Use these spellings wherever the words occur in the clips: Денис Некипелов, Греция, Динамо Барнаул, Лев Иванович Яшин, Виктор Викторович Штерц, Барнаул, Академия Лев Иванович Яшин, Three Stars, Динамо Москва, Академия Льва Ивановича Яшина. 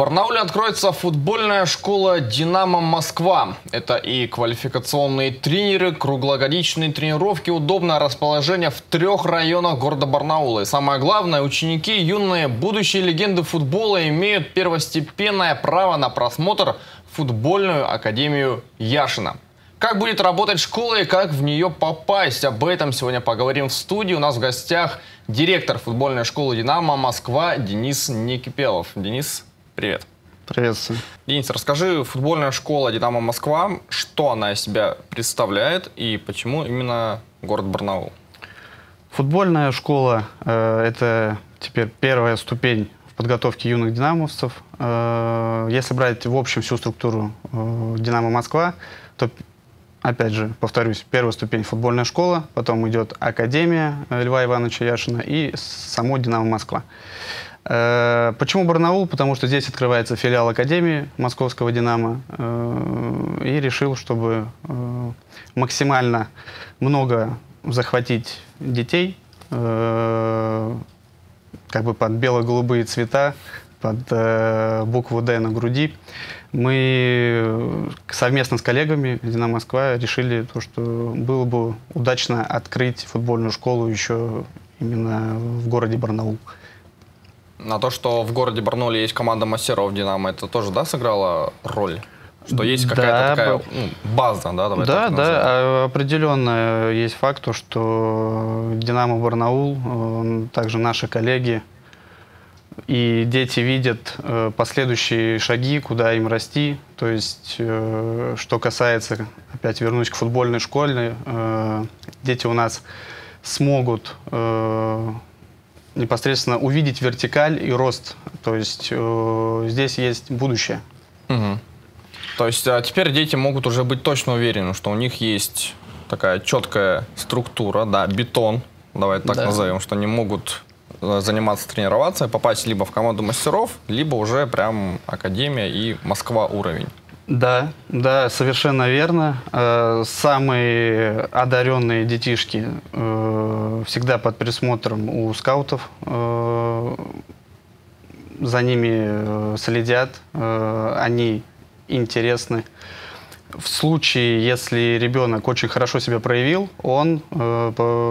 Барнауле откроется футбольная школа «Динамо Москва». Это и квалификационные тренеры, круглогодичные тренировки, удобное расположение в 3 районах города Барнаула. И самое главное, ученики, юные, будущие легенды футбола имеют первостепенное право на просмотр футбольную академию Яшина. Как будет работать школа и как в нее попасть? Об этом сегодня поговорим в студии. У нас в гостях директор футбольной школы «Динамо Москва» Денис Некипелов. Денис, привет. Приветствую. Денис, расскажи, футбольная школа «Динамо Москва», что она из себя представляет и почему именно город Барнаул? Футбольная школа – это теперь первая ступень в подготовке юных динамовцев. Если брать в общем всю структуру «Динамо Москва», то опять же, повторюсь, первая ступень — футбольная школа, потом идет Академия Льва Ивановича Яшина и само «Динамо Москва». Почему Барнаул? Потому что здесь открывается филиал Академии московского «Динамо». И решил, чтобы максимально много захватить детей, как бы под бело-голубые цвета, под букву «Д» на груди. Мы совместно с коллегами «Динамо Москва» решили, что было бы удачно открыть футбольную школу еще именно в городе Барнаул. На то, что в городе Барнауле есть команда мастеров «Динамо», это тоже, да, сыграло роль? Что есть какая-то такая база, да? Да, определенно есть факт, что «Динамо Барнаул», также наши коллеги, и дети видят последующие шаги, куда им расти. То есть, что касается, опять вернусь к футбольной школе, дети у нас смогут непосредственно увидеть вертикаль и рост. То есть, здесь есть будущее. Угу. То есть, теперь дети могут уже быть точно уверены, что у них есть такая четкая структура, да, бетон, давай так назовем, что они могут заниматься, тренироваться, попасть либо в команду мастеров, либо уже прям Академия и Москва уровень. Да, совершенно верно. Самые одаренные детишки всегда под присмотром у скаутов. За ними следят, они интересны. В случае, если ребенок очень хорошо себя проявил, он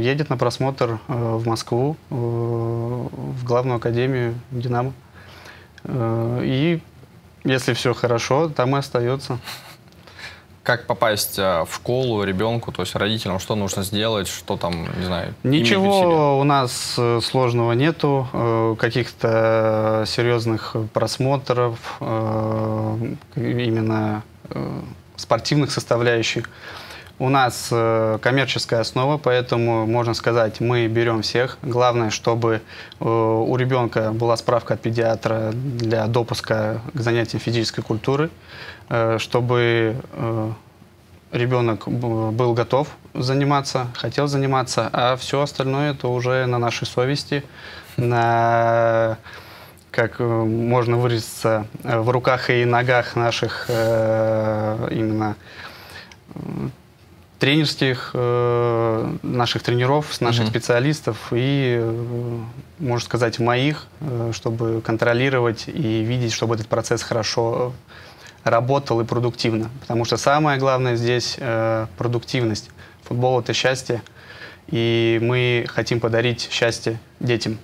едет на просмотр в Москву, в главную академию «Динамо». И если все хорошо, там и остается. Как попасть в школу ребенку, то есть родителям, что нужно сделать, что там, не знаю? Ничего у нас сложного нету, каких-то серьезных просмотров, именно спортивных составляющих. У нас коммерческая основа, поэтому, можно сказать, мы берем всех. Главное, чтобы у ребенка была справка от педиатра для допуска к занятиям физической культуры, чтобы ребенок был готов заниматься, хотел заниматься, а все остальное это уже на нашей совести, на, как можно выразиться, в руках и ногах наших именно тренерских, наших тренеров, наших специалистов и, можно сказать, моих, чтобы контролировать и видеть, чтобы этот процесс хорошо работал и продуктивно. Потому что самое главное здесь продуктивность. Футбол – это счастье, и мы хотим подарить счастье детям.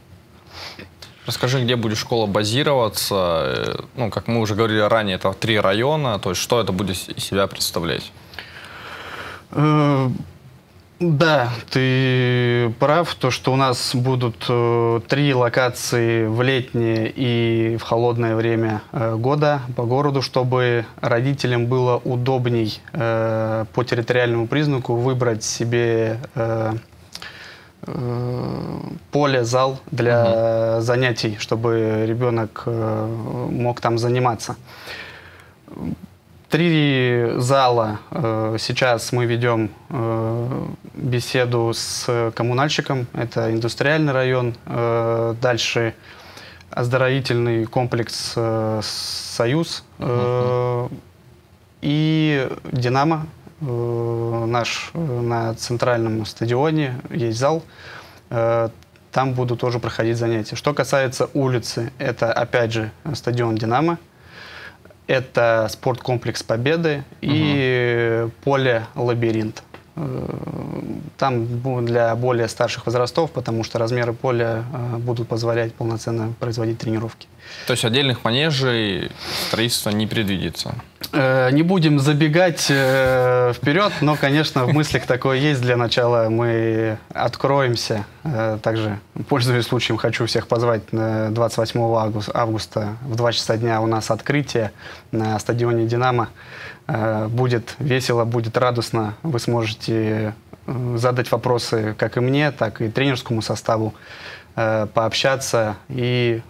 Расскажи, где будет школа базироваться? Ну, как мы уже говорили ранее, это 3 района. То есть, что это будет из себя представлять? Да, ты прав, то, что у нас будут 3 локации в летнее и в холодное время года по городу, чтобы родителям было удобней по территориальному признаку выбрать себе поле, зал для занятий, чтобы ребенок мог там заниматься. 3 зала. Сейчас мы ведем беседу с коммунальщиком. Это индустриальный район. Дальше оздоровительный комплекс «Союз» и «Динамо». Наш на центральном стадионе есть зал. там будут тоже проходить занятия. Что касается улицы, это опять же стадион «Динамо», это спорткомплекс «Победы» и поле «Лабиринт». Там для более старших возрастов, потому что размеры поля будут позволять полноценно производить тренировки. То есть отдельных манежей строительство не предвидится? Не будем забегать вперед, но, конечно, в мыслях такое есть. Для начала мы откроемся. Также, пользуясь случаем, хочу всех позвать. 28 августа в 2 часа дня у нас открытие на стадионе «Динамо». Будет весело, будет радостно. Вы сможете задать вопросы как и мне, так и тренерскому составу, пообщаться и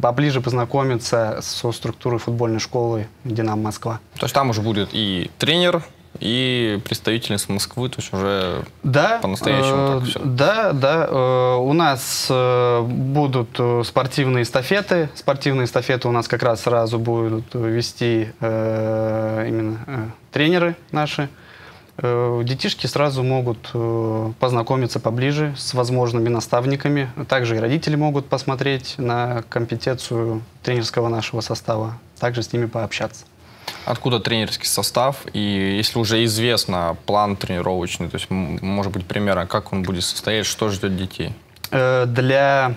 поближе познакомиться со структурой футбольной школы «Динамо Москва». То есть там уже будет и тренер, и представительница Москвы, то есть уже по-настоящему так все. Да. У нас будут спортивные эстафеты. Спортивные эстафеты у нас как раз сразу будут вести именно тренеры наши. Детишки сразу могут познакомиться поближе с возможными наставниками. Также и родители могут посмотреть на компетенцию тренерского нашего состава, также с ними пообщаться. Откуда тренерский состав? И если уже известно план тренировочный, то есть, может быть, примерно, как он будет состоять, что ждет детей? Для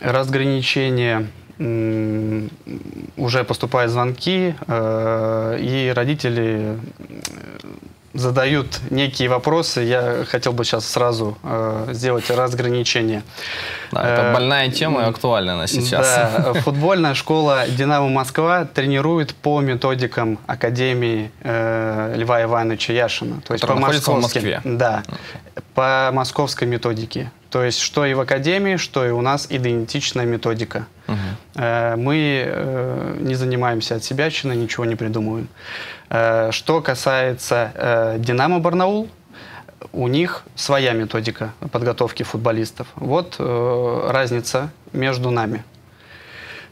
разграничения уже поступают звонки, и родители задают некие вопросы. Я хотел бы сейчас сразу сделать разграничение. Да, это больная тема и актуальна она сейчас. Да, футбольная школа «Динамо Москва» тренирует по методикам Академии Льва Ивановича Яшина. То есть по московской, по московской методике. То есть что и в Академии, что и у нас идентичная методика. Мы не занимаемся отсебячиной, ничего не придумываем. Что касается «Динамо Барнаул», у них своя методика подготовки футболистов. Вот разница между нами.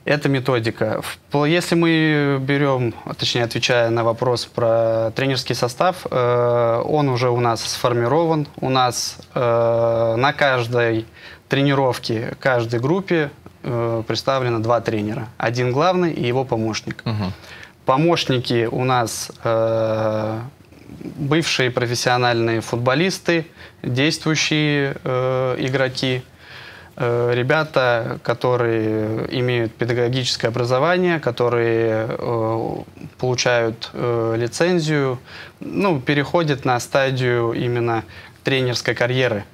Эта методика. Если мы берем, точнее, отвечая на вопрос про тренерский состав, он уже у нас сформирован. У нас на каждой тренировке, каждой группе представлено 2 тренера. Один главный и его помощник. Помощники у нас бывшие профессиональные футболисты, действующие игроки, ребята, которые имеют педагогическое образование, которые получают лицензию, переходят на стадию именно тренерской карьеры.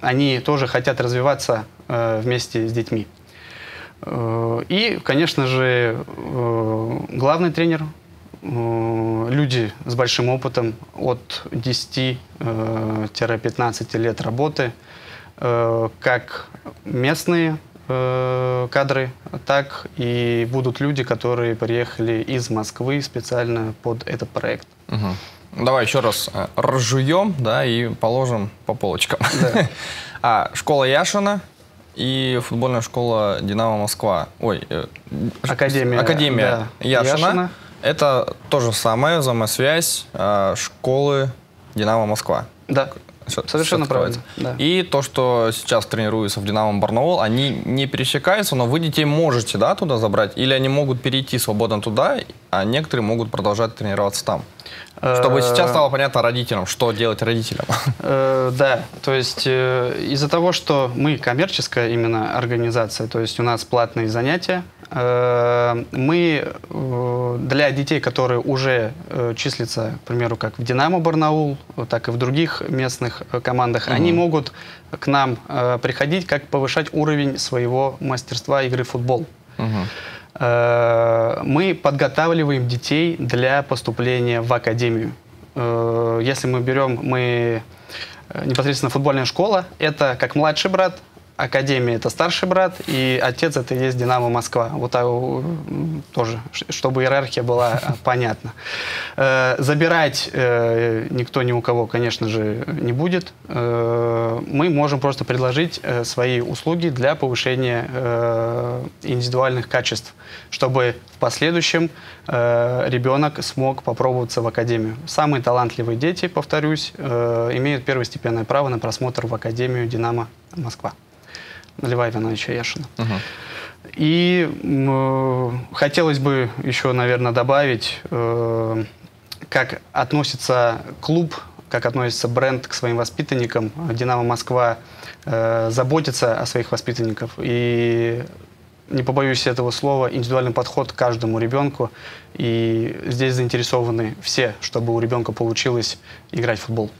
Они тоже хотят развиваться вместе с детьми. И, конечно же, главный тренер, люди с большим опытом от 10-15 лет работы, как местные кадры, так и будут люди, которые приехали из Москвы специально под этот проект. Давай еще раз разжуем, и положим по полочкам. Да. Школа Яшина и футбольная школа «Динамо Москва». Академия Яшина. Это то же самое, взаимосвязь школы «Динамо Москва». Да. Совершенно правильно. Да. И то, что сейчас тренируется в «Динамо Барнаул», они не пересекаются, но вы детей можете туда забрать, или они могут перейти свободно туда, а некоторые могут продолжать тренироваться там. Чтобы сейчас стало понятно родителям, что делать родителям. Да, то есть из-за того, что мы коммерческая именно организация, то есть у нас платные занятия, мы для детей, которые уже числятся, к примеру, как в «Динамо Барнаул», так и в других местных командах, они могут к нам приходить, как повышать уровень своего мастерства игры в футбол. Мы подготавливаем детей для поступления в академию. Если мы берем непосредственно футбольная школа, это как младший брат Академия – это старший брат, и отец – это и есть Динамо Москва. Вот тоже, чтобы иерархия была понятна. Забирать никто ни у кого, конечно же, не будет. Мы можем просто предложить свои услуги для повышения индивидуальных качеств, чтобы в последующем ребенок смог попробоваться в академию. Самые талантливые дети, повторюсь, имеют первостепенное право на просмотр в Академию Динамо Москва. Льва Ивановича Яшина. И хотелось бы еще, наверное, добавить, как относится клуб, как относится бренд к своим воспитанникам. «Динамо Москва» заботится о своих воспитанниках. И, не побоюсь этого слова, индивидуальный подход к каждому ребенку. И здесь заинтересованы все, чтобы у ребенка получилось играть в футбол.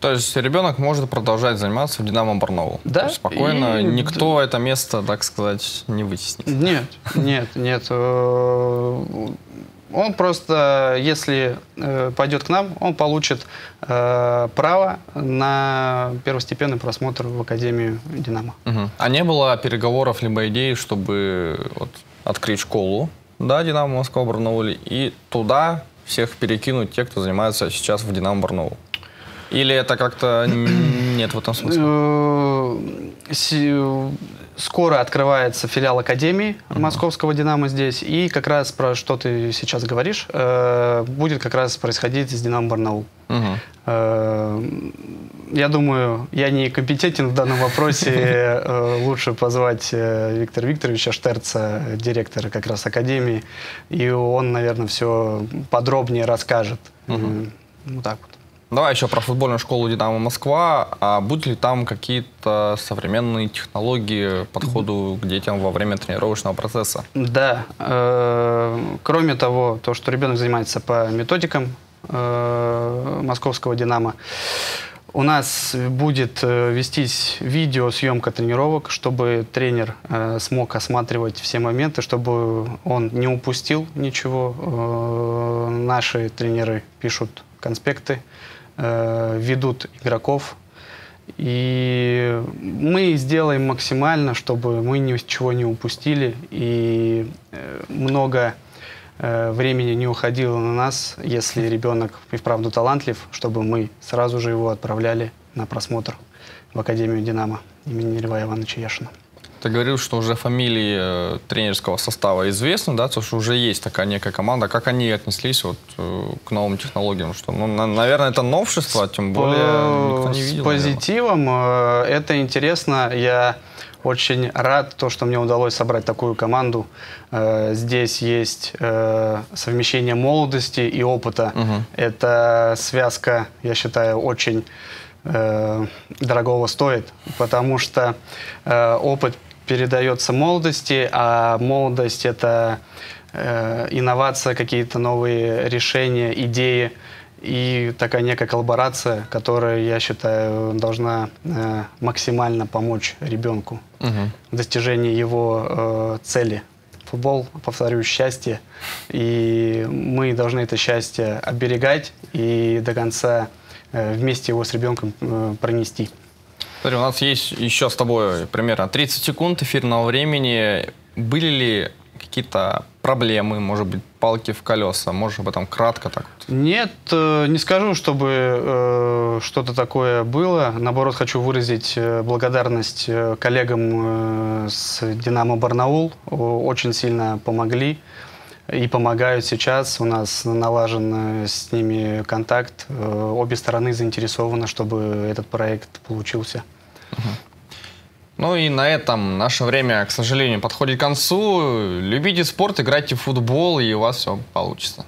То есть ребенок может продолжать заниматься в «Динамо Барнаул». Да. Спокойно, никто это место, так сказать, не вытеснит. Нет, нет, нет. Он просто, если пойдет к нам, он получит право на первостепенный просмотр в Академию «Динамо». А не было переговоров либо идей, чтобы вот открыть школу, да, «Динамо Москва» Барнауле, и туда всех перекинуть те, кто занимается сейчас в «Динамо Барнаул»? Или это как-то нет в этом смысле? Скоро открывается филиал Академии Московского «Динамо» здесь. И как раз про что ты сейчас говоришь, будет как раз происходить с «Динамо Барнаул». Я думаю, я не компетентен в данном вопросе. Лучше позвать Виктора Викторовича Штерца, директора как раз Академии. И он, наверное, все подробнее расскажет. Вот так вот. Давай еще про футбольную школу «Динамо Москва». А будут ли там какие-то современные технологии подходу к детям во время тренировочного процесса? Да. Кроме того, то, что ребенок занимается по методикам московского «Динамо», у нас будет вестись видеосъемка тренировок, чтобы тренер смог осматривать все моменты, чтобы он не упустил ничего. Наши тренеры пишут конспекты, ведут игроков. И мы сделаем максимально, чтобы мы ничего не упустили. И много времени не уходило на нас, если ребенок и вправду талантлив, чтобы мы сразу же его отправляли на просмотр в Академию «Динамо» имени Льва Ивановича Яшина. Ты говорил, что уже фамилии тренерского состава известны, да, то, что уже есть такая некая команда. Как они отнеслись вот к новым технологиям? Что, ну, наверное, это новшество, тем более никто не видел. С позитивом, наверное. Это интересно. Я очень рад, то, что мне удалось собрать такую команду. Здесь есть совмещение молодости и опыта. Это связка, я считаю, очень дорогого стоит, потому что опыт передается молодости, а молодость – это инновация, какие-то новые решения, идеи и такая некая коллаборация, которая, я считаю, должна максимально помочь ребенку в достижении его цели. Футбол, повторю, счастье, и мы должны это счастье оберегать и до конца вместе его с ребенком пронести. Смотри, у нас есть еще с тобой примерно 30 секунд эфирного времени. Были ли какие-то проблемы, может быть, палки в колеса? Можешь об этом кратко так? Нет, не скажу, чтобы что-то такое было. Наоборот, хочу выразить благодарность коллегам с «Динамо Барнаул». Очень сильно помогли и помогают сейчас. У нас налажен с ними контакт. Обе стороны заинтересованы, чтобы этот проект получился. Ну и на этом наше время, к сожалению, подходит к концу. Любите спорт, играйте в футбол, и у вас все получится.